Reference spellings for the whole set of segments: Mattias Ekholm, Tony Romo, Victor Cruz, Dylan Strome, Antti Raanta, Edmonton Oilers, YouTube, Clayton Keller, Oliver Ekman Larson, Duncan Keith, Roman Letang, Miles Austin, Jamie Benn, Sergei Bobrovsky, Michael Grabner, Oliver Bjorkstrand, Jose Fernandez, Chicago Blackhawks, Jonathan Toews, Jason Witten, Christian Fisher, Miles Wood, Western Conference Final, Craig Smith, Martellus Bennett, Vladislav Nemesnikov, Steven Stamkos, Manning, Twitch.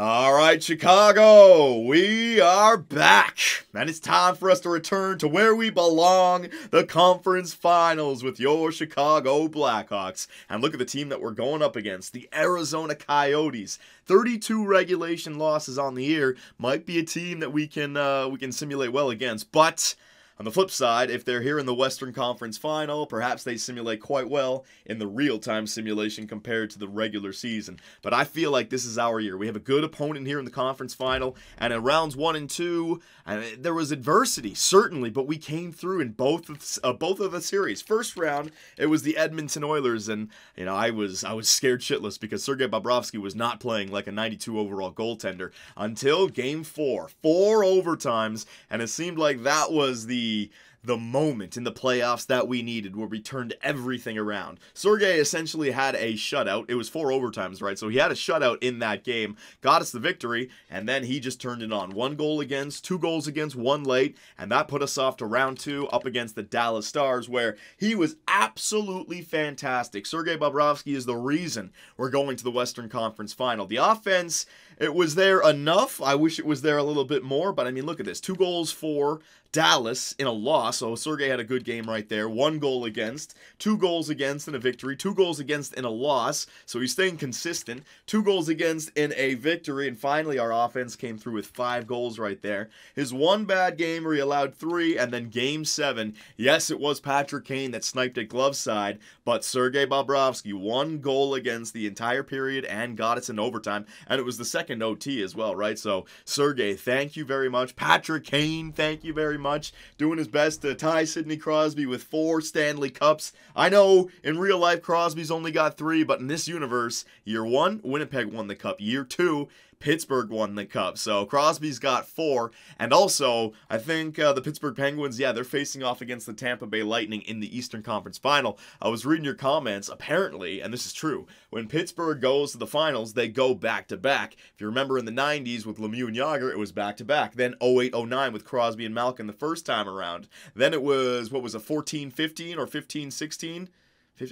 All right, Chicago, we are back, and it's time for us to return to where we belong, the conference finals with your Chicago Blackhawks. And look at the team that we're going up against, the Arizona Coyotes. 32 regulation losses on the year. Might be a team that we can simulate well against, but on the flip side, if they're here in the Western Conference Final, perhaps they simulate quite well in the real-time simulation compared to the regular season. But I feel like this is our year. We have a good opponent here in the Conference Final, and in rounds 1 and 2, there was adversity, certainly, but we came through in both of the series. First round, it was the Edmonton Oilers, and you know I was scared shitless because Sergei Bobrovsky was not playing like a 92 overall goaltender until Game 4. 4 overtimes, and it seemed like that was the moment in the playoffs that we needed, where we turned everything around. Sergei essentially had a shutout. It was 4 overtimes, right? So he had a shutout in that game, got us the victory, and then he just turned it on. 1 goal against, 2 goals against, 1 late, and that put us off to round 2 up against the Dallas Stars, where he was absolutely fantastic. Sergei Bobrovsky is the reason we're going to the Western Conference Final. The offense, it was there enough. I wish it was there a little bit more, but I mean, look at this. 2 goals for Dallas in a loss, so Sergei had a good game right there. 1 goal against, 2 goals against in a victory, 2 goals against in a loss, so he's staying consistent. 2 goals against in a victory, and finally our offense came through with 5 goals right there. His 1 bad game where he allowed 3, and then Game 7, yes, it was Patrick Kane that sniped at glove side, but Sergei Bobrovsky, 1 goal against the entire period and got us in overtime, and it was the second OT as well, right? So Sergei, thank you very much. Patrick Kane, thank you very much, doing his best to tie Sidney Crosby with 4 Stanley Cups. I know in real life Crosby's only got 3, but in this universe, year 1, Winnipeg won the cup. Year 2, Pittsburgh won the cup. So Crosby's got 4, and also I think the Pittsburgh Penguins, yeah, they're facing off against the Tampa Bay Lightning in the Eastern Conference Final. I was reading your comments. Apparently, and this is true, when Pittsburgh goes to the finals, they go back to back. If you remember in the 90s with Lemieux and Jágr, it was back to back. Then 08-09 with Crosby and Malkin the first time around. Then it was, what was it, 14-15 or 15-16?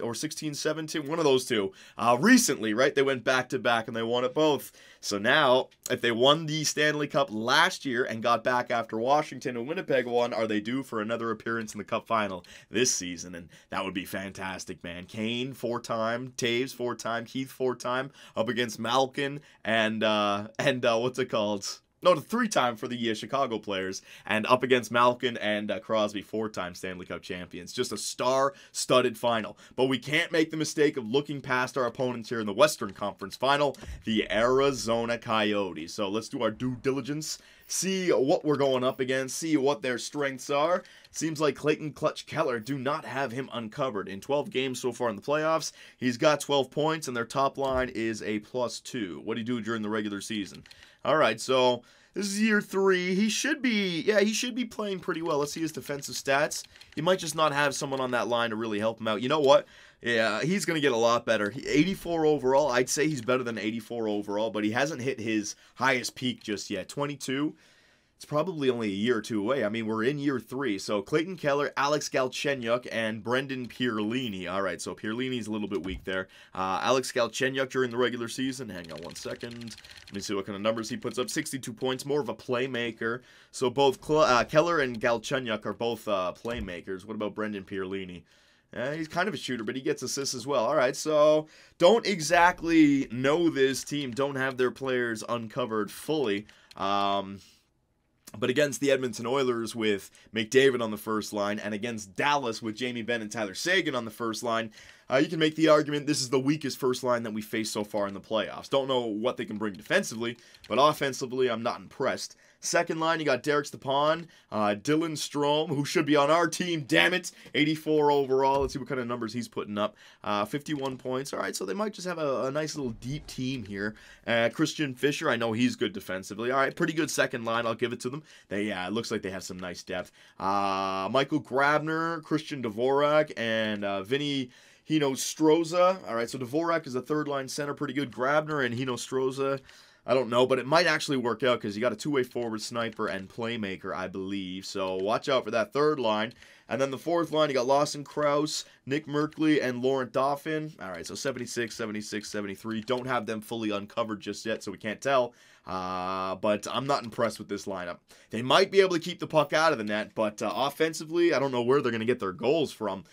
Or 16-17, one of those two. Recently, right, they went back-to-back and they won it both. So now, if they won the Stanley Cup last year and got back after Washington and Winnipeg won, are they due for another appearance in the Cup Final this season? And that would be fantastic, man. Kane, 4-time. Toews, 4-time. Keith, 4-time. Up against Malkin and what's it called? No, the 3-time for the Chicago players, and up against Malkin and Crosby, 4-time Stanley Cup champions. Just a star-studded final. But we can't make the mistake of looking past our opponents here in the Western Conference Final, the Arizona Coyotes. So let's do our due diligence, see what we're going up against, see what their strengths are. Seems like Clayton Clutch Keller do not have him uncovered. In 12 games so far in the playoffs, he's got 12 points, and their top line is a +2. What do you do during the regular season? All right, so this is year 3. He should be, yeah, he should be playing pretty well. Let's see his defensive stats. He might just not have someone on that line to really help him out. You know what? Yeah, he's going to get a lot better. 84 overall. I'd say he's better than 84 overall, but he hasn't hit his highest peak just yet. 22. It's probably only a year or two away. I mean, we're in year 3. So Clayton Keller, Alex Galchenyuk, and Brendan Perlini. All right, so Pierlini's a little bit weak there. Alex Galchenyuk during the regular season. Hang on 1 second. Let me see what kind of numbers he puts up. 62 points, more of a playmaker. So both Keller and Galchenyuk are both playmakers. What about Brendan Perlini? He's kind of a shooter, but he gets assists as well. All right, so don't exactly know this team. Don't have their players uncovered fully. But against the Edmonton Oilers with McDavid on the first line, and against Dallas with Jamie Benn and Tyler Seguin on the first line, you can make the argument this is the weakest first line that we faced so far in the playoffs. Don't know what they can bring defensively, but offensively, I'm not impressed. Second line, you got Derek Stepan, Dylan Strome, who should be on our team, damn it, 84 overall. Let's see what kind of numbers he's putting up. 51 points. All right, so they might just have a nice little deep team here. Christian Fisher, I know he's good defensively. All right, pretty good second line. I'll give it to them. It looks like they have some nice depth. Michael Grabner, Christian Dvorak, and Vinny Hinostroza. All right, so Dvorak is a third-line center, pretty good. Grabner and Hinostroza, I don't know, but it might actually work out because you got a two-way forward, sniper, and playmaker, I believe. So watch out for that third line. And then the fourth line, you got Lawson Krause, Nick Merkley, and Laurent Dauphin. All right, so 76, 76, 73. Don't have them fully uncovered just yet, so we can't tell. But I'm not impressed with this lineup. They might be able to keep the puck out of the net, but offensively, I don't know where they're going to get their goals from.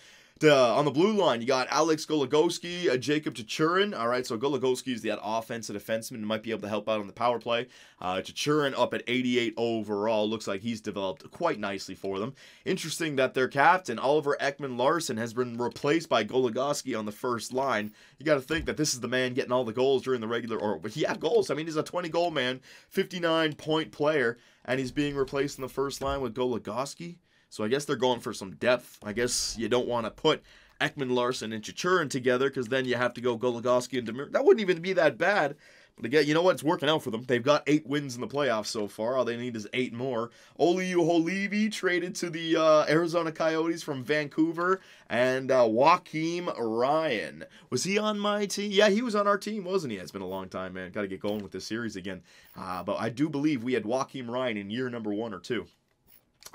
On the blue line, you got Alex Goligoski, Jakob Chychrun. All right, so Goligoski is that offensive defenseman who might be able to help out on the power play. Chychrun up at 88 overall. Looks like he's developed quite nicely for them. Interesting that their captain, Oliver Ekman Larson, has been replaced by Goligoski on the first line. You got to think that this is the man getting all the goals during the regular, or he had goals. I mean, he's a 20-goal man, 59-point player, and he's being replaced in the first line with Goligoski. So I guess they're going for some depth. I guess you don't want to put Ekman Larson and Chychrun together because then you have to go Goligoski and Demir. That wouldn't even be that bad. But again, you know what? It's working out for them. They've got 8 wins in the playoffs so far. All they need is 8 more. Olli Juholivi traded to the Arizona Coyotes from Vancouver. And Joakim Ryan. Was he on my team? Yeah, he was on our team, wasn't he? It's been a long time, man. Got to get going with this series again. But I do believe we had Joakim Ryan in year number 1 or 2.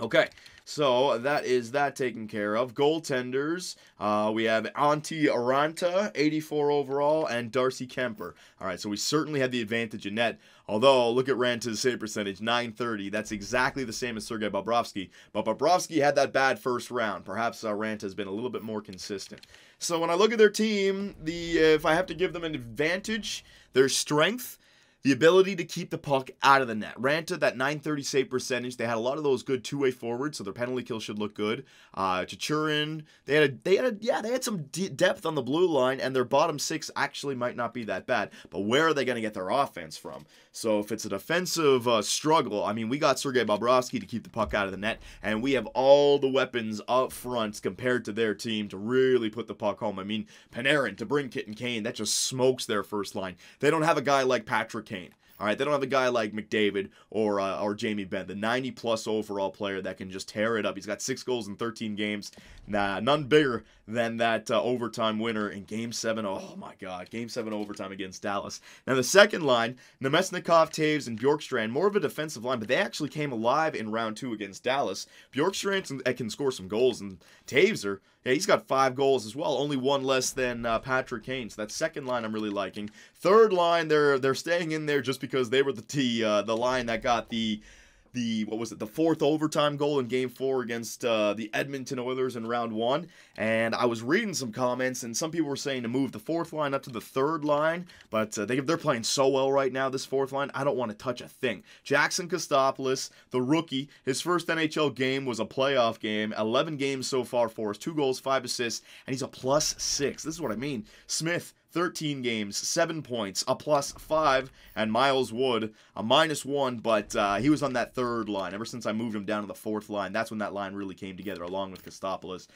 Okay, so that is that taken care of. Goaltenders, we have Antti Raanta, 84 overall, and Darcy Kemper. All right, so we certainly had the advantage in net. Although, look at Ranta's save percentage, 930. That's exactly the same as Sergei Bobrovsky. But Bobrovsky had that bad first round. Perhaps Ranta's been a little bit more consistent. So when I look at their team, if I have to give them an advantage, their strength, the ability to keep the puck out of the net. Raanta, that 930 save percentage. They had a lot of those good two-way forwards, so their penalty kill should look good. Chychrun, they had some depth on the blue line, and their bottom six actually might not be that bad. But where are they going to get their offense from? So if it's a defensive struggle, I mean, we got Sergei Bobrovsky to keep the puck out of the net, and we have all the weapons up front compared to their team to really put the puck home. I mean, Panarin, DeBrincat, and Kane, that just smokes their first line. They don't have a guy like Patrick Kane. All right, they don't have a guy like McDavid or Jamie Benn, the 90-plus overall player that can just tear it up. He's got 6 goals in 13 games. Nah, none bigger than that overtime winner in Game 7. Oh, my God. Game 7 overtime against Dallas. Now, the second line, Nemesnikov, Toews, and Bjorkstrand, more of a defensive line, but they actually came alive in Round 2 against Dallas. Bjorkstrand can score some goals, and Toews are... Yeah, he's got 5 goals as well, only 1 less than Patrick Kane. So that second line I'm really liking. Third line, they're staying in there just because they were the line that got the fourth overtime goal in Game 4 against the Edmonton Oilers in Round 1. And I was reading some comments, and some people were saying to move the fourth line up to the third line, but they're playing so well right now, this fourth line, I don't want to touch a thing. Jackson Kostopoulos, the rookie, his first NHL game was a playoff game, 11 games so far for us, 2 goals, 5 assists, and he's a +6. This is what I mean. Smith, 13 games, 7 points, a +5, and Miles Wood, a -1, but he was on that third line. Ever since I moved him down to the fourth line, that's when that line really came together, along with Kostopoulos.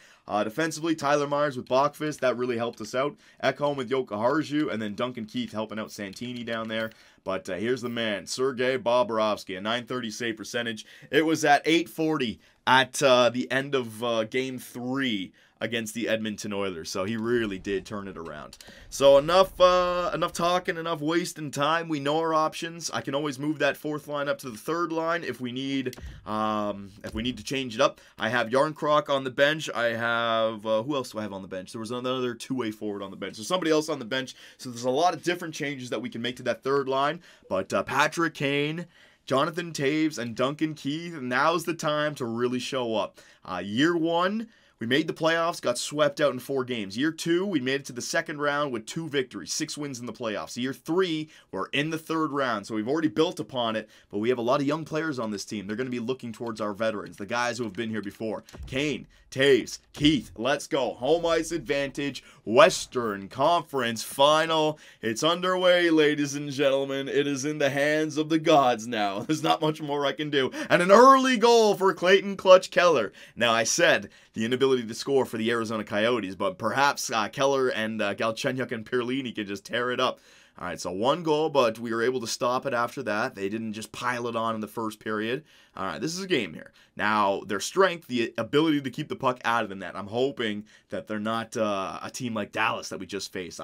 Defensively, Tyler Myers with Boqvist, that really helped us out. Ekholm with Jokiharju, and then Duncan Keith helping out Santini down there. But here's the man, Sergei Bobrovsky, a 930 save percentage. It was at 840 at the end of Game 3. Against the Edmonton Oilers, so he really did turn it around. So enough talking, enough wasting time. We know our options. I can always move that fourth line up to the third line if we need to change it up. I have Yarnkrok on the bench. I have who else do I have on the bench? There was another two-way forward on the bench. So somebody else on the bench. So there's a lot of different changes that we can make to that third line. But Patrick Kane, Jonathan Toews, and Duncan Keith. Now's the time to really show up. Year 1. We made the playoffs, got swept out in 4 games. Year 2, we made it to the second round with 2 victories, 6 wins in the playoffs. Year 3, we're in the third round, so we've already built upon it, but we have a lot of young players on this team. They're going to be looking towards our veterans, the guys who have been here before. Kane, Toews, Keith, let's go. Home ice advantage, Western Conference Final. It's underway, ladies and gentlemen. It is in the hands of the gods now. There's not much more I can do. And an early goal for Clayton Clutch Keller. Now, I said the inability to score for the Arizona Coyotes, but perhaps Keller and Galchenyuk and Perlini can just tear it up. All right, so one goal, but we were able to stop it after that. They didn't just pile it on in the first period. All right, this is a game here. Now, their strength, the ability to keep the puck out of the net. I'm hoping that they're not a team like Dallas that we just faced.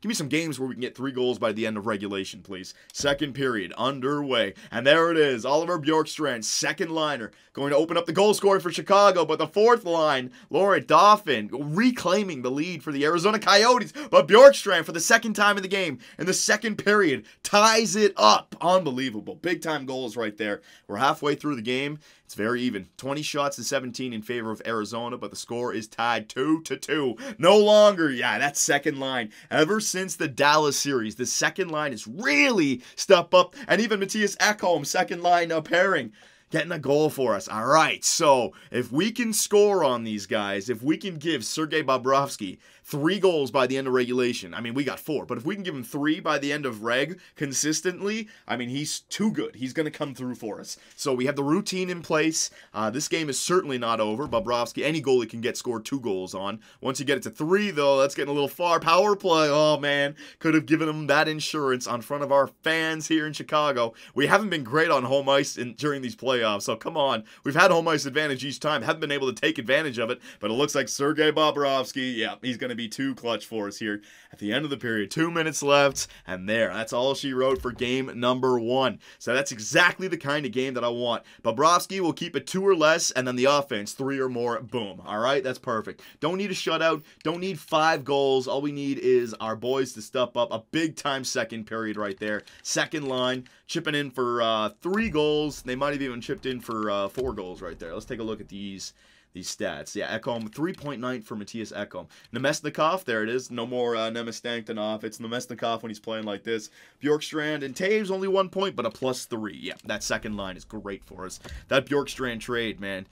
Give me some games where we can get 3 goals by the end of regulation, please. Second period, underway. And there it is, Oliver Bjorkstrand, second liner, going to open up the goal scoring for Chicago. But the fourth line, Laurent Dauphin, reclaiming the lead for the Arizona Coyotes. But Bjorkstrand, for the second time in the game, in the second period, ties it up. Unbelievable. Big-time goals right there. We're halfway through the game. It's very even. 20 shots to 17 in favor of Arizona, but the score is tied 2-2. No longer. Yeah, that second line. Ever since the Dallas series, the second line has really stepped up. And even Mattias Ekholm, second line pairing, getting a goal for us. All right, so if we can score on these guys, if we can give Sergei Bobrovsky 3 goals by the end of regulation, I mean, we got 4, but if we can give him 3 by the end of reg consistently, I mean, he's too good. He's going to come through for us. So we have the routine in place. This game is certainly not over. Bobrovsky, any goalie can get scored 2 goals on. Once you get it to 3, though, that's getting a little far. Power play, oh, man, could have given him that insurance on front of our fans here in Chicago. We haven't been great on home ice during these playoffs. So come on, we've had home ice advantage each time, haven't been able to take advantage of it, but it looks like Sergei Bobrovsky, yeah, he's going to be too clutch for us here at the end of the period. 2 minutes left, and there, that's all she wrote for game number 1. So that's exactly the kind of game that I want. Bobrovsky will keep it 2 or less, and then the offense 3 or more, boom. All right, that's perfect. Don't need a shutout, don't need 5 goals. All we need is our boys to step up. A big time second period right there. Second line chipping in for 3 goals. They might have even chipped in for 4 goals right there. Let's take a look at these stats. Yeah, Ekholm, 3.9 for Mattias Ekholm. Nemesnikov, there it is. No more Nemesnikov. It's Nemesnikov when he's playing like this. Bjorkstrand and Toews, only 1 point, but a +3. Yeah, that second line is great for us. That Bjorkstrand trade, man.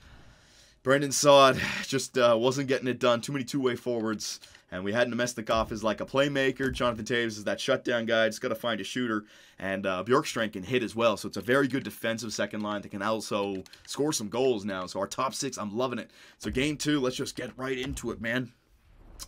Brendan saw it, just wasn't getting it done. Too many two-way forwards. And we had Nemesnikov as like a playmaker. Jonathan Toews is that shutdown guy. Just got to find a shooter. And Bjorkstrand can hit as well. So it's a very good defensive second line that can also score some goals now. So our top 6, I'm loving it. So game 2, let's just get right into it, man.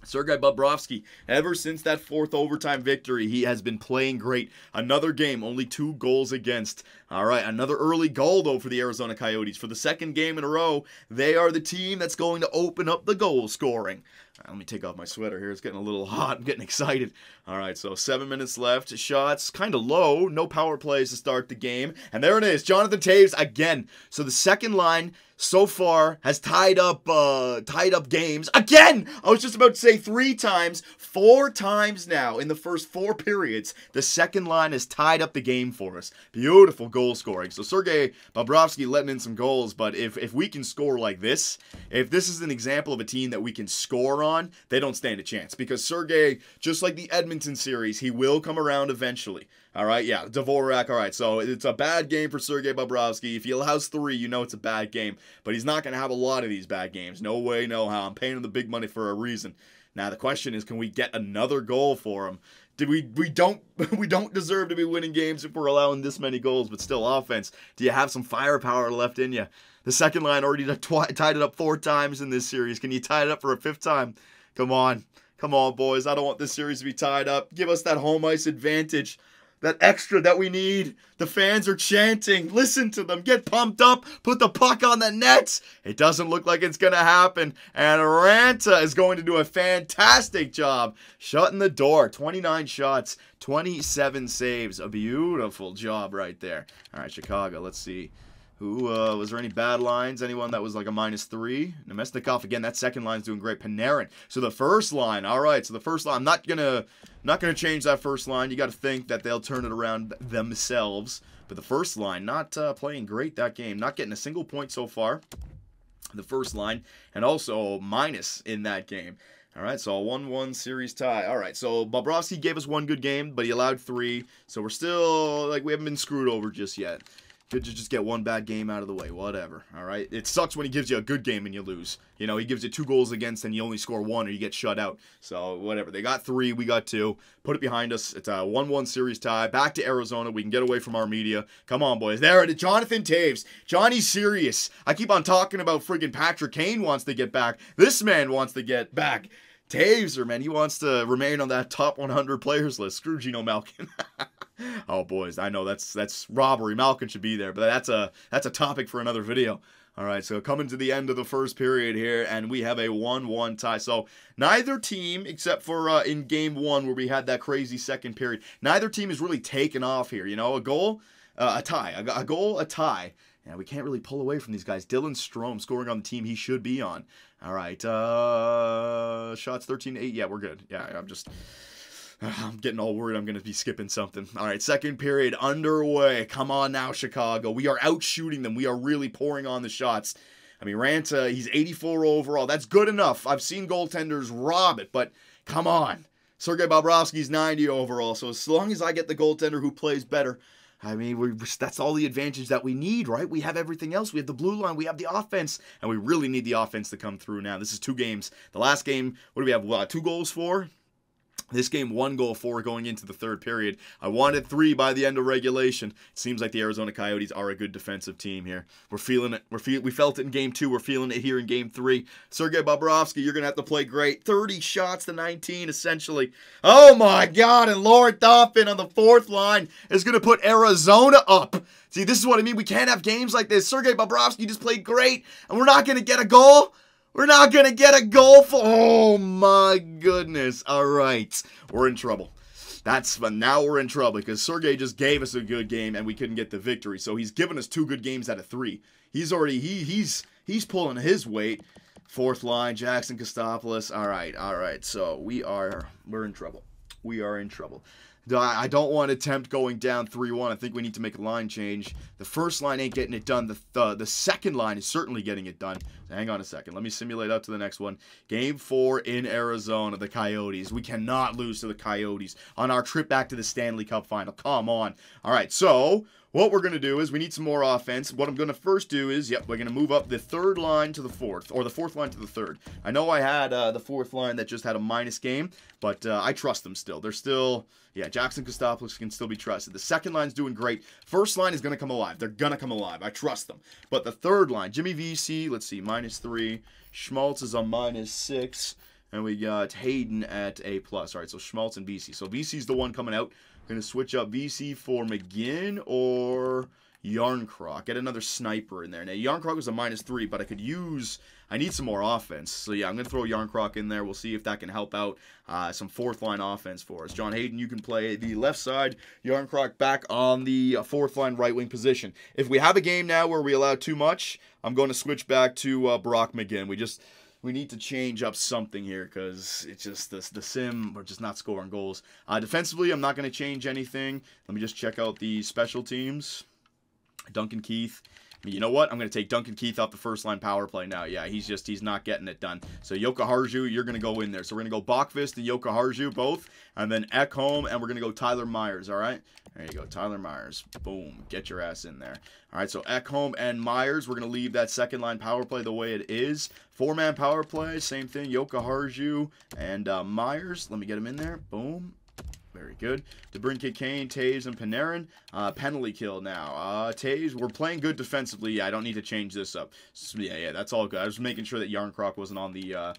Sergei Bobrovsky, ever since that 4th overtime victory, he has been playing great. Another game, only 2 goals against. All right, another early goal, though, for the Arizona Coyotes. For the second game in a row, they are the team that's going to open up the goal scoring. All right, let me take off my sweater here. It's getting a little hot. I'm getting excited. All right, so 7 minutes left. Shots kind of low. No power plays to start the game. And there it is, Jonathan Toews again. So the second line so far has tied up games again. I was just about to say 3 times, 4 times now in the first 4 periods. The second line has tied up the game for us. Beautiful goal scoring. So Sergei Bobrovsky letting in some goals, but if we can score like this, if this is an example of a team that we can score on, they don't stand a chance, because Sergei, just like the Edmonton series, he will come around eventually. All right, yeah, Dvorak, all right, so it's a bad game for Sergei Bobrovsky. If he allows 3, you know it's a bad game, but he's not going to have a lot of these bad games. No way, no how. I'm paying him the big money for a reason. Now, the question is, can we get another goal for him? We don't deserve to be winning games if we're allowing this many goals, but still, offense, do you have some firepower left in you? The second line already tied it up 4 times in this series. Can you tie it up for a 5th time? Come on. Come on, boys. I don't want this series to be tied up. Give us that home ice advantage. That extra that we need. The fans are chanting. Listen to them. Get pumped up. Put the puck on the net. It doesn't look like it's going to happen. And Raanta is going to do a fantastic job shutting the door. 29 shots, 27 saves. A beautiful job right there. All right, Chicago, let's see. Who, was there any bad lines? Anyone that was like a -3? Nemesnikov, again, that second line's doing great. Panarin. So the first line, all right, so the first line, I'm not gonna change that first line. You got to think that they'll turn it around themselves. But the first line, not playing great that game. Not getting a single point so far. The first line, and also minus in that game. All right, so a 1-1 series tie. All right, so Bobrovsky gave us 1 good game, but he allowed 3. So we're still, like, we haven't been screwed over just yet. Could you just get 1 bad game out of the way? Whatever, all right? It sucks when he gives you a good game and you lose. You know, he gives you 2 goals against and you only score 1 or you get shut out. So, whatever. They got 3. We got 2. Put it behind us. It's a 1-1 series tie. Back to Arizona. We can get away from our media. Come on, boys. There it is. Jonathan Toews. Johnny's serious. I keep on talking about friggin' Patrick Kane wants to get back. This man wants to get back. Toews, man, he wants to remain on that top 100 players list. Screw Geno Malkin. Oh, boys, I know that's robbery. Malkin should be there, but that's a topic for another video. All right, so coming to the end of the first period here, and we have a 1-1 tie. So neither team, except for in game one where we had that crazy second period, neither team has really taken off here. You know, a goal, a tie, a goal, a tie. And we can't really pull away from these guys. Dylan Strome scoring on the team he should be on. All right, shots 13-8. Yeah, we're good. Yeah, I'm getting all worried I'm going to be skipping something. All right, second period underway. Come on now, Chicago. We are out-shooting them. We are really pouring on the shots. I mean, Raanta, he's 84 overall. That's good enough. I've seen goaltenders rob it, but come on. Sergei Bobrovsky's 90 overall, so as long as I get the goaltender who plays better, I mean, that's all the advantage that we need, right? We have everything else. We have the blue line. We have the offense. And we really need the offense to come through now. This is two games. The last game, what do we have? 2 goals for? This game, 1 goal for going into the third period. I wanted 3 by the end of regulation. It seems like the Arizona Coyotes are a good defensive team here. We're feeling it. We felt it in game 2. We're feeling it here in game 3. Sergei Bobrovsky, you're going to have to play great. 30 shots to 19, essentially. Oh, my God. And Laurent Dauphin on the 4th line is going to put Arizona up. See, this is what I mean. We can't have games like this. Sergei Bobrovsky just played great, and we're not going to get a goal. We're not going to get a goal for... Oh, my goodness. All right. We're in trouble. That's fun. Now we're in trouble because Sergei just gave us a good game and we couldn't get the victory. So he's given us 2 good games out of 3. He's already... He's pulling his weight. 4th line, Jackson Kostopoulos. All right. All right. So we're in trouble. We are in trouble. I don't want to attempt going down 3-1. I think we need to make a line change. The first line ain't getting it done. The second line is certainly getting it done. Hang on a second. Let me simulate up to the next one. Game 4 in Arizona, the Coyotes. We cannot lose to the Coyotes on our trip back to the Stanley Cup Final. Come on. All right, so what we're going to do is we need some more offense. What I'm going to first do is, yep, we're going to move up the 3rd line to the 4th, or the 4th line to the 3rd. I know I had the 4th line that just had a minus game, but I trust them still. They're still... Yeah, Jackson Kostopoulos can still be trusted. The second line's doing great. First line is going to come alive. They're going to come alive. I trust them. But the third line, Jimmy VC, let's see, -3. Schmaltz is on -6. And we got Hayden at A+. All right, so Schmaltz and VC. So VC's the one coming out. I'm going to switch up VC for McGinn or Yarnkrok. Get another sniper in there. Now, Yarnkrok was a -3, but I need some more offense. So, yeah, I'm going to throw Yarnkrok in there. We'll see if that can help out some 4th-line offense for us. John Hayden, you can play the left side. Yarnkrok back on the 4th-line right-wing position. If we have a game now where we allow too much, I'm going to switch back to Brock McGinn. We need to change up something here because it's just the sim. We're just not scoring goals. Defensively, I'm not going to change anything. Let me just check out the special teams. Duncan Keith. You know what? I'm going to take Duncan Keith off the first-line power play now. Yeah, he's not getting it done. So Jokiharju, you're going to go in there. So we're going to go Boqvist and Jokiharju both, and then Ekholm, and we're going to go Tyler Myers, all right? There you go, Tyler Myers. Boom. Get your ass in there. All right, so Ekholm and Myers, we're going to leave that second-line power play the way it is. 4-man power play, same thing. Jokiharju and Myers. Let me get him in there. Boom. Very good. DeBrincat, Kane, Toews, and Panarin. Penalty kill now. Toews, we're playing good defensively. Yeah, I don't need to change this up. So, yeah, that's all good. I was making sure that Yarncroc wasn't on the...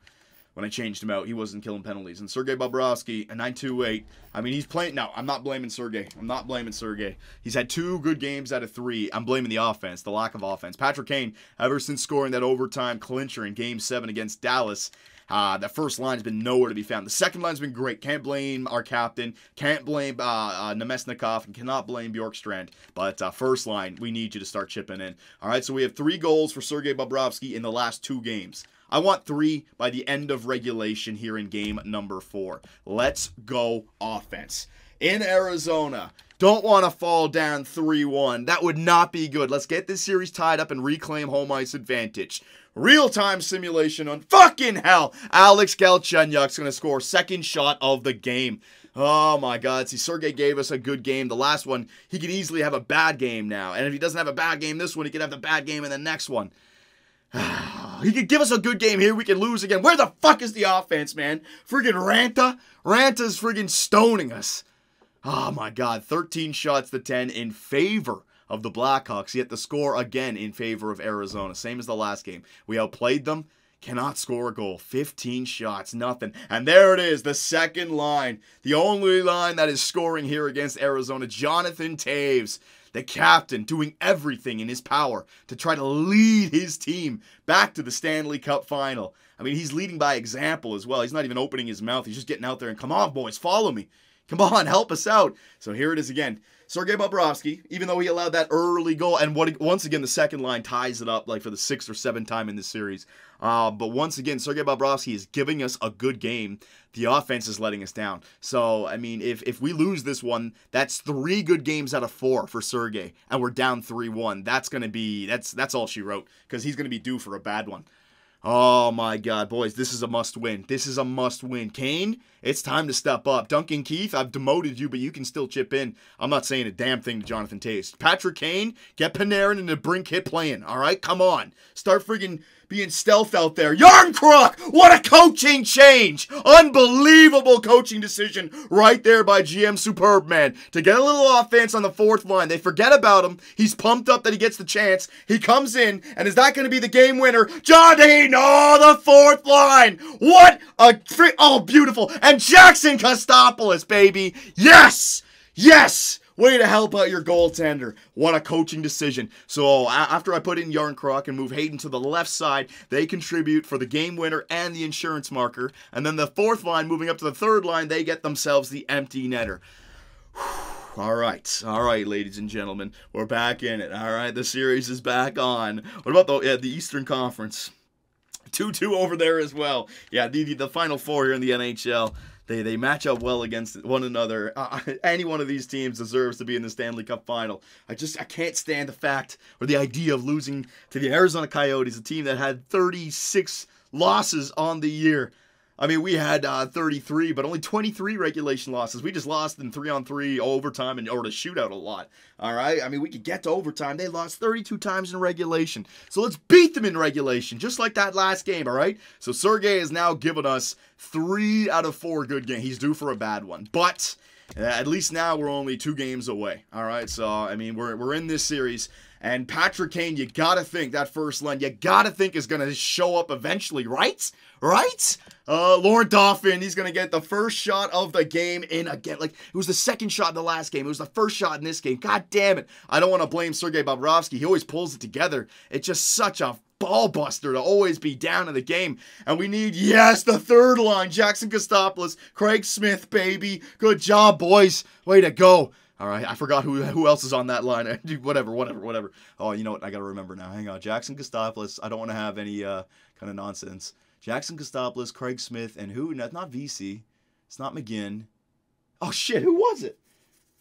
when I changed him out, he wasn't killing penalties. And Sergei Bobrovsky, a 9-2-8. I mean, he's playing... No, I'm not blaming Sergei. I'm not blaming Sergei. He's had 2 good games out of 3. I'm blaming the offense, the lack of offense. Patrick Kane, ever since scoring that overtime clincher in Game 7 against Dallas... that first line has been nowhere to be found. The second line's been great. Can't blame our captain. Can't blame Nemesnikov, and cannot blame Bjorkstrand. But first line, we need you to start chipping in. All right, so we have 3 goals for Sergei Bobrovsky in the last 2 games. I want 3 by the end of regulation here in game number 4. Let's go offense. In Arizona, don't want to fall down 3-1. That would not be good. Let's get this series tied up and reclaim home ice advantage. Real-time simulation on fucking hell. Alex Galchenyuk's going to score 2nd shot of the game. Oh, my God. See, Sergei gave us a good game. The last one, he could easily have a bad game now. And if he doesn't have a bad game this one, he could have the bad game in the next one. He could give us a good game here. We could lose again. Where the fuck is the offense, man? Friggin' Raanta? Ranta's friggin' stoning us. Oh, my God. 13 shots to 10 in favor of the Blackhawks, yet the score again in favor of Arizona. Same as the last game. We outplayed them. cannot score a goal. 15 shots, nothing. And there it is, the second line. The only line that is scoring here against Arizona. Jonathan Toews, the captain, doing everything in his power to try to lead his team back to the Stanley Cup final. I mean, he's leading by example as well. He's not even opening his mouth. He's just getting out there and, come on, boys, follow me. Come on, help us out. So here it is again. Sergei Bobrovsky, even though he allowed that early goal, and once again, the second line ties it up like for the 6th or 7th time in this series. But once again, Sergei Bobrovsky is giving us a good game. The offense is letting us down. So, I mean, if we lose this one, that's 3 good games out of 4 for Sergei, and we're down 3-1. That's going to be, that's all she wrote, because he's going to be due for a bad one. Oh my God, boys, this is a must-win. This is a must-win. Kane, it's time to step up. Duncan Keith, I've demoted you, but you can still chip in. I'm not saying a damn thing to Jonathan Toews. Patrick Kane, get Panarin and DeBrincat playing, all right? Come on. Start friggin' being stealth out there. Yarnkrok, what a coaching change. Unbelievable coaching decision right there by GM Superb, man. To get a little offense on the 4th line. They forget about him. He's pumped up that he gets the chance. He comes in, and is that going to be the game winner? John Hayden, oh, the 4th line. What a freak. Oh, beautiful. And Jackson Kostopoulos, baby. Yes, yes. Way to help out your goaltender. What a coaching decision. So after I put in Yarnkrok and move Hayden to the left side, they contribute for the game winner and the insurance marker. And then the 4th line, moving up to the 3rd line, they get themselves the empty netter. All right, ladies and gentlemen. We're back in it, all right? The series is back on. What about the Eastern Conference? 2-2 over there as well. Yeah, the Final Four here in the NHL. They match up well against one another. Any one of these teams deserves to be in the Stanley Cup final. I can't stand the fact or the idea of losing to the Arizona Coyotes, a team that had 36 losses on the year. I mean, we had 33, but only 23 regulation losses. We just lost in 3-on-3 overtime and or to shootout a lot. All right? I mean, we could get to overtime. They lost 32 times in regulation. So let's beat them in regulation, just like that last game, all right? So Sergei has now given us 3 out of 4 good games. He's due for a bad one. But at least now we're only 2 games away, all right? So, I mean, we're in this series. And Patrick Kane, you got to think that first line, you got to think is going to show up eventually, right? Right? Laurent Dauphin, he's going to get the first shot of the game in again. Like, it was the second shot in the last game. It was the first shot in this game. God damn it. I don't want to blame Sergei Bobrovsky. He always pulls it together. It's just such a ball buster to always be down in the game. And we need, yes, the 3rd line. Jackson Kostopoulos, Craig Smith, baby. Good job, boys. Way to go. All right, I forgot who else is on that line. whatever. Oh, you know what? I got to remember now. Hang on. Jackson Kostopoulos. I don't want to have any kind of nonsense. Jackson Kostopoulos, Craig Smith, and who? No, it's not VC. It's not McGinn. Oh, shit. Who was it?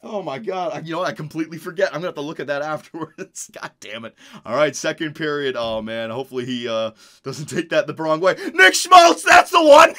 Oh, my God. You know what? I completely forget. I'm going to have to look at that afterwards. God damn it. All right, second period. Oh, man. Hopefully he doesn't take that the wrong way. Nick Schmaltz, that's the one.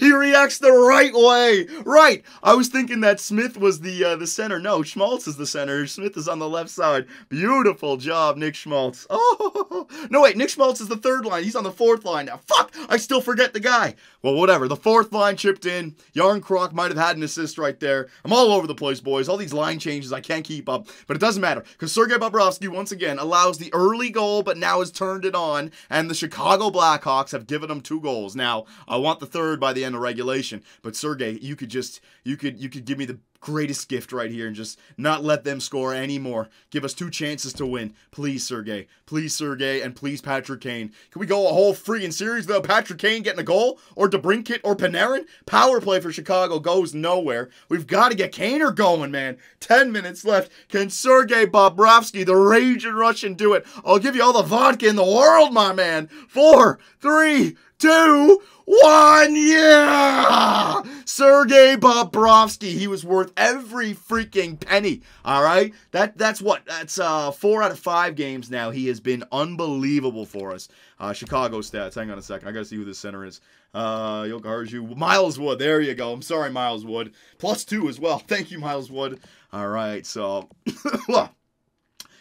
He reacts the right way. Right. I was thinking that Smith was the center. No, Schmaltz is the center. Smith is on the left side. Beautiful job, Nick Schmaltz. Oh, no, wait. Nick Schmaltz is the 3rd line. He's on the 4th line now. Fuck, I still forget the guy. Well, whatever. The 4th line chipped in. Yarnkrok might have had an assist right there. I'm all over the place, boys. All these line changes, I can't keep up. But it doesn't matter, because Sergei Bobrovsky, once again, allows the early goal, but now has turned it on, and the Chicago Blackhawks have given him 2 goals. Now, I want the 3rd by the end of regulation, but Sergei, you could give me the greatest gift right here and just not let them score anymore. Give us 2 chances to win, please, Sergei. Please, Sergei, and please, Patrick Kane. Can we go a whole freaking series without Patrick Kane getting a goal or DeBrincat or Panarin? Power play for Chicago goes nowhere. We've got to get Kaner going, man. 10 minutes left. Can Sergei Bobrovsky, the raging Russian, do it? I'll give you all the vodka in the world, my man. 4, 3, 2, 1, yeah! Sergei Bobrovsky, he was worth every freaking penny, all right? That's 4 out of 5 games now. He has been unbelievable for us. Chicago stats, hang on a second. I got to see who this center is. Jokiharju, Miles Wood, there you go. I'm sorry, Miles Wood. +2 as well. Thank you, Miles Wood. All right, so...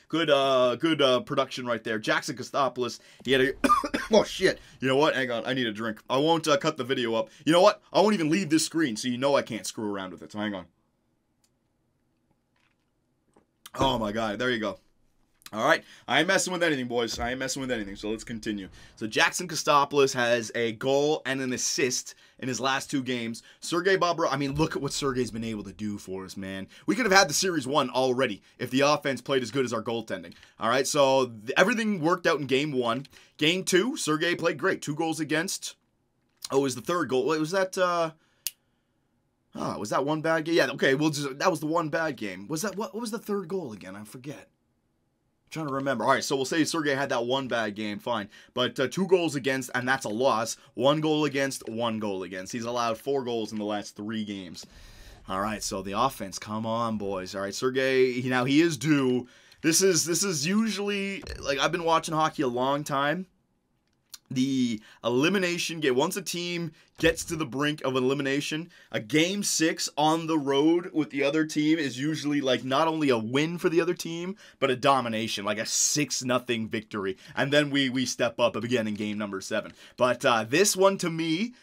Good production right there. Jackson Kostopoulos, he had a... oh, shit. You know what? Hang on. I need a drink. I won't cut the video up. You know what? I won't even leave this screen, so you know I can't screw around with it. So hang on. Oh, my God. There you go. All right, I ain't messing with anything, boys. I ain't messing with anything, so let's continue. So Jackson Kostopoulos has a goal and an assist in his last two games. Sergei Bobrovsky, I mean, look at what Sergei's been able to do for us, man. We could have had the series won already if the offense played as good as our goaltending. All right, so everything worked out in game one. Game two, Sergei played great. 2 goals against. Oh, it was the third goal. Wait, was that... was that one bad game? Yeah, okay, well, that was the one bad game. Was that... What was the third goal again? I forget. Trying to remember. All right, so we'll say Sergei had that one bad game, fine. But 2 goals against, and that's a loss. 1 goal against, 1 goal against. He's allowed 4 goals in the last 3 games. All right, so the offense, come on, boys. All right, Sergei, now he is due. This is usually, like, I've been watching hockey a long time. The elimination game, once a team gets to the brink of elimination, a game 6 on the road with the other team is usually like not only a win for the other team, but a domination, like a 6-0 victory. And then we step up again in game number 7. But this one to me,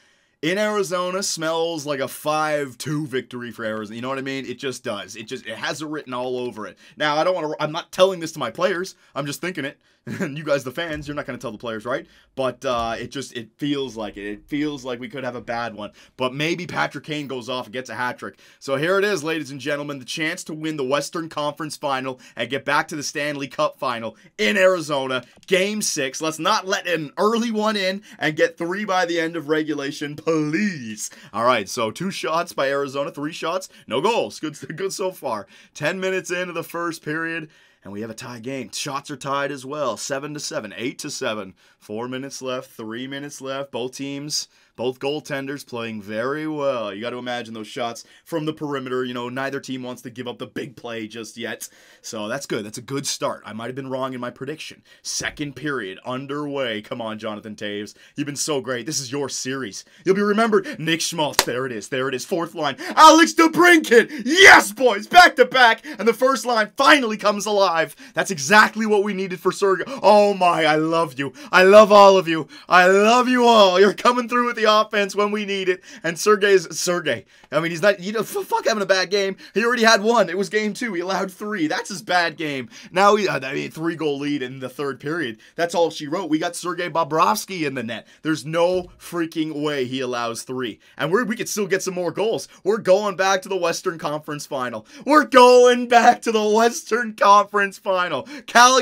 in Arizona, smells like a 5-2 victory for Arizona. You know what I mean? It just does. It has it written all over it. Now, I'm not telling this to my players. I'm just thinking it. You guys, the fans, you're not going to tell the players, right? But it feels like it. It feels like we could have a bad one. But maybe Patrick Kane goes off and gets a hat trick. So here it is, ladies and gentlemen, the chance to win the Western Conference Final and get back to the Stanley Cup Final in Arizona, Game 6. Let's not let an early one in and get 3 by the end of regulation, please. All right, so 2 shots by Arizona, 3 shots, no goals. Good so far. 10 minutes into the first period. And we have a tie game. Shots are tied as well. 7-7, 8-7. 4 minutes left, 3 minutes left. Both teams, both goaltenders playing very well. You got to imagine those shots from the perimeter. You know, neither team wants to give up the big play just yet. So that's good. That's a good start. I might have been wrong in my prediction. Second period underway. Come on, Jonathan Toews. You've been so great. This is your series. You'll be remembered. Nick Schmaltz. There it is. There it is. Fourth line. Alex DeBrincat. Yes, boys. Back to back. And the first line finally comes alive. That's exactly what we needed for Sergei. Oh my, I love you. I love all of you. I love you all. You're coming through with the offense when we need it. And Sergei. I mean, he's not, you know, fuck having a bad game. He already had 1. It was game 2. He allowed 3. That's his bad game. Now he, I mean, 3-goal lead in the third period. That's all she wrote. We got Sergei Bobrovsky in the net. There's no freaking way he allows 3. And we could still get some more goals. We're going back to the Western Conference Final. We're going back to the Western Conference Final.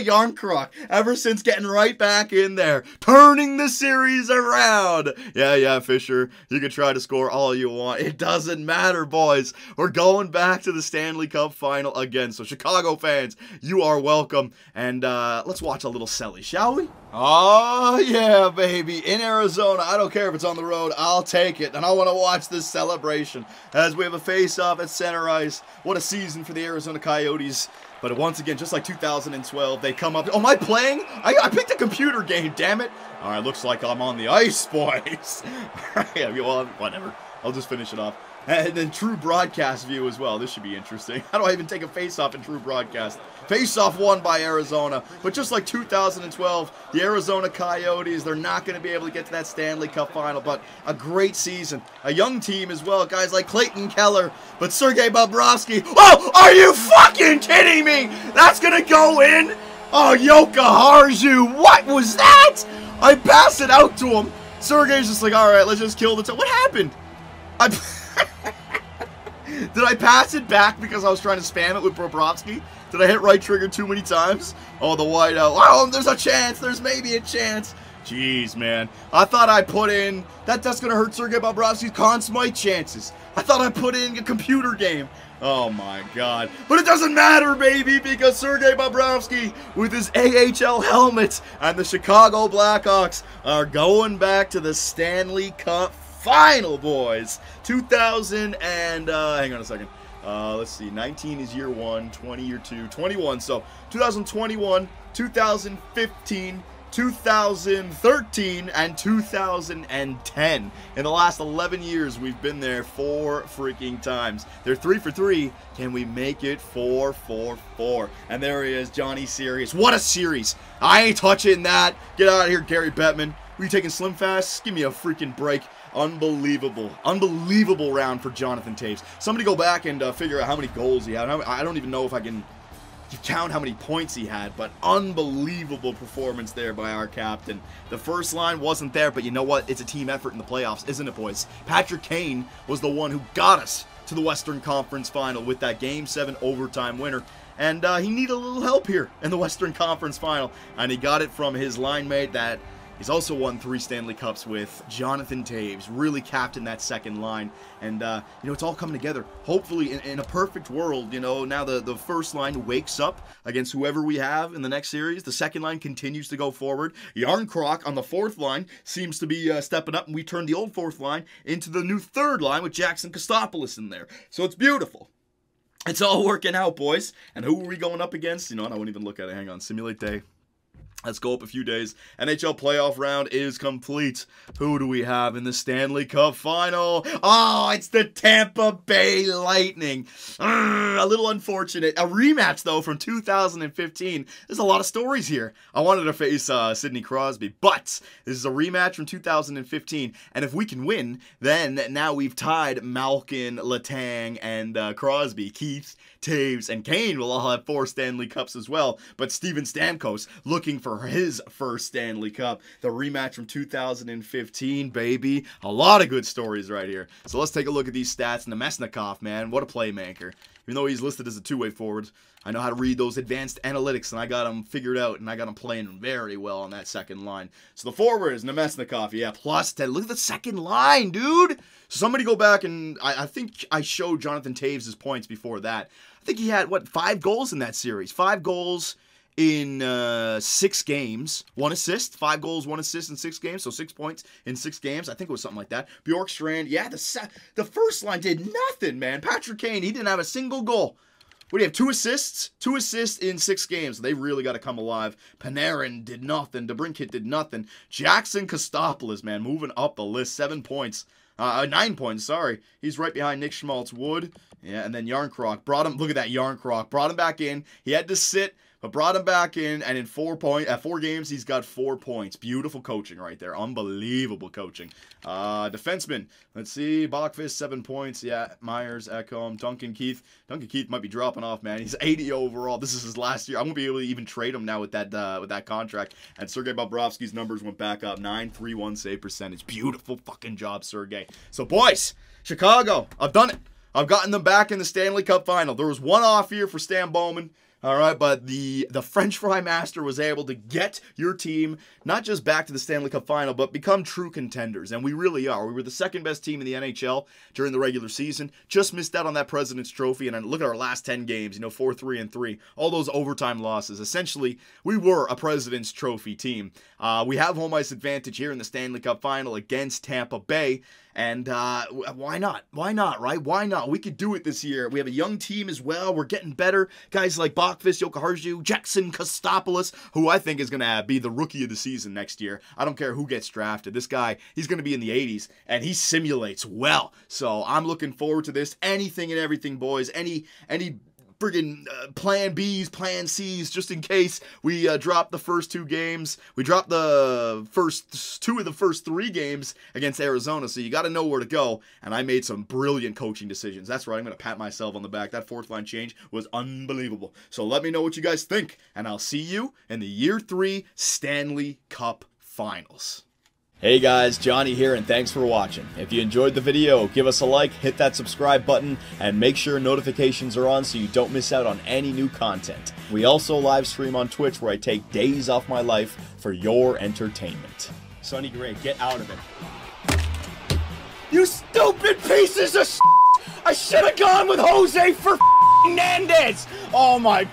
Yarnkrok, ever since getting right back in there, turning the series around. Yeah, Fisher, you can try to score all you want. It doesn't matter, boys. We're going back to the Stanley Cup Final again. So Chicago fans, you are welcome. And let's watch a little Selly, shall we? Oh, yeah, baby. In Arizona, I don't care if it's on the road. I'll take it. And I want to watch this celebration as we have a face-off at center ice. What a season for the Arizona Coyotes. But once again, just like 2012, they come up. Oh, am I playing? I picked a computer game, damn it. All right, looks like I'm on the ice, boys. Yeah, well, whatever. I'll just finish it off. And then true broadcast view as well. This should be interesting. How do I even take a face-off in true broadcast? Face-off won by Arizona. But just like 2012, the Arizona Coyotes, they're not going to be able to get to that Stanley Cup Final. But a great season. A young team as well. Guys like Clayton Keller. But Sergei Bobrovsky. Oh, are you fucking kidding me? That's going to go in? Oh, Jokiharju. What was that? I passed it out to him. Sergei's just like, all right, let's just kill the time. What happened? Did I pass it back because I was trying to spam it with Bobrovsky? Did I hit right trigger too many times? Oh, the whiteout. Oh, there's a chance. There's maybe a chance. Jeez, man. I thought I put in... That's going to hurt Sergei Bobrovsky's Conn Smythe chances. I thought I put in a computer game. Oh, my God. But it doesn't matter, baby, because Sergei Bobrovsky with his AHL helmet and the Chicago Blackhawks are going back to the Stanley Cup Final, boys. 2000 and hang on a second, let's see, 19 is year 1, 20 year 2, 21, so 2021, 2015, 2013, and 2010. In the last 11 years, we've been there 4 freaking times. They're 3 for 3. Can we make it 4 for 4? And there he is, Johnny Serious. What a series. I ain't touching that. Get out of here, Gary Bettman. Were you taking Slim Fast? Give me a freaking break. Unbelievable. Unbelievable round for Jonathan Toews. Somebody go back and figure out how many goals he had. I don't even know if I can... you count how many points he had, but unbelievable performance there by our captain. The first line wasn't there, but you know what? It's a team effort in the playoffs, isn't it, boys? Patrick Kane was the one who got us to the Western Conference Final with that Game 7 overtime winner. And he needed a little help here in the Western Conference Final, and he got it from his line mate that he's also won 3 Stanley Cups with, Jonathan Toews, really captained that second line. And, you know, it's all coming together. Hopefully, in a perfect world, you know, now the first line wakes up against whoever we have in the next series. The second line continues to go forward. Yarnkrok on the fourth line seems to be stepping up, and we turn the old fourth line into the new third line with Jackson Kostopoulos in there. So it's beautiful. It's all working out, boys. And who are we going up against? You know what? I wouldn't even look at it. Hang on. Simulate day. Let's go up a few days. NHL playoff round is complete. Who do we have in the Stanley Cup Final? Oh, it's the Tampa Bay Lightning. A little unfortunate. A rematch, though, from 2015. There's a lot of stories here. I wanted to face Sidney Crosby, but this is a rematch from 2015. And if we can win, then now we've tied Malkin, Letang, and Crosby. Keith, Toews, and Kane will all have 4 Stanley Cups as well. But Steven Stamkos looking for his first Stanley Cup. The rematch from 2015, baby. A lot of good stories right here. So let's take a look at these stats. Nemesnikov, man, what a playmaker. Even though he's listed as a two-way forward, I know how to read those advanced analytics, and I got him figured out, and I got him playing very well on that second line. So the forward is Nemesnikov, yeah, plus 10. Look at the second line, dude. Somebody go back, and I think I showed Jonathan Toews' his points before that. I think he had, what, 5 goals in that series. 5 goals in 6 games, 1 assist, 5 goals, 1 assist in 6 games, so 6 points in 6 games. I think it was something like that. Bjorkstrand, yeah, the first line did nothing, man. Patrick Kane, he didn't have a single goal. We have 2 assists in 6 games. They really got to come alive. Panarin did nothing. DeBrincat did nothing. Jackson Kostopoulos, man, moving up the list, 7 points. 9 points, sorry. He's right behind Nick Schmaltz, Wood, yeah, and then Yarnkrok. Brought him, look at that, Yarnkrok. Brought him back in. He had to sit, but brought him back in, and in four games, he's got 4 points. Beautiful coaching right there. Unbelievable coaching. Defenseman, let's see. Boqvist, 7 points. Yeah, Myers, Ekholm, Duncan Keith. Duncan Keith might be dropping off, man. He's 80 overall. This is his last year. I won't be able to even trade him now with that contract. And Sergei Bobrovsky's numbers went back up. 9.31 save percentage. Beautiful fucking job, Sergei. So, boys, Chicago, I've done it. I've gotten them back in the Stanley Cup Final. There was one off here for Stan Bowman. All right, but the French Fry Master was able to get your team not just back to the Stanley Cup Final, but become true contenders, and we really are. We were the second-best team in the NHL during the regular season, just missed out on that President's Trophy, and look at our last 10 games, you know, 4-3-3, all those overtime losses. Essentially, we were a President's Trophy team. We have home ice advantage here in the Stanley Cup Final against Tampa Bay, and why not? Why not, right? Why not? We could do it this year. We have a young team as well. We're getting better. Guys like Boqvist, Jokiharju, Jackson Kostopoulos, who I think is going to be the rookie of the season next year. I don't care who gets drafted. This guy, he's going to be in the 80s, and he simulates well. So I'm looking forward to this. Anything and everything, boys. Any friggin' plan Bs, plan Cs, just in case we drop the first 2 games. We dropped the first 2 of the first 3 games against Arizona, so you got to know where to go, and I made some brilliant coaching decisions. That's right, I'm going to pat myself on the back. That fourth line change was unbelievable. So let me know what you guys think, and I'll see you in the Year 3 Stanley Cup Finals. Hey guys, Johnny here, and thanks for watching. If you enjoyed the video, give us a like, hit that subscribe button, and make sure notifications are on so you don't miss out on any new content. We also live stream on Twitch where I take days off my life for your entertainment. Sonny Gray, get out of it. You stupid pieces of s***! I should have gone with Jose for Fernandez! Oh my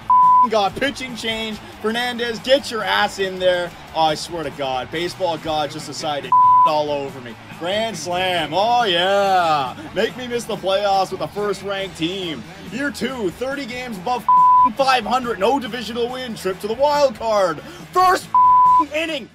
God, pitching change. Fernandez, get your ass in there. Oh, I swear to God, baseball God just decided all over me. Grand slam. Oh, yeah. Make me miss the playoffs with a first-ranked team. Year 2, 30 games above 500, no divisional win, trip to the wild card. First inning.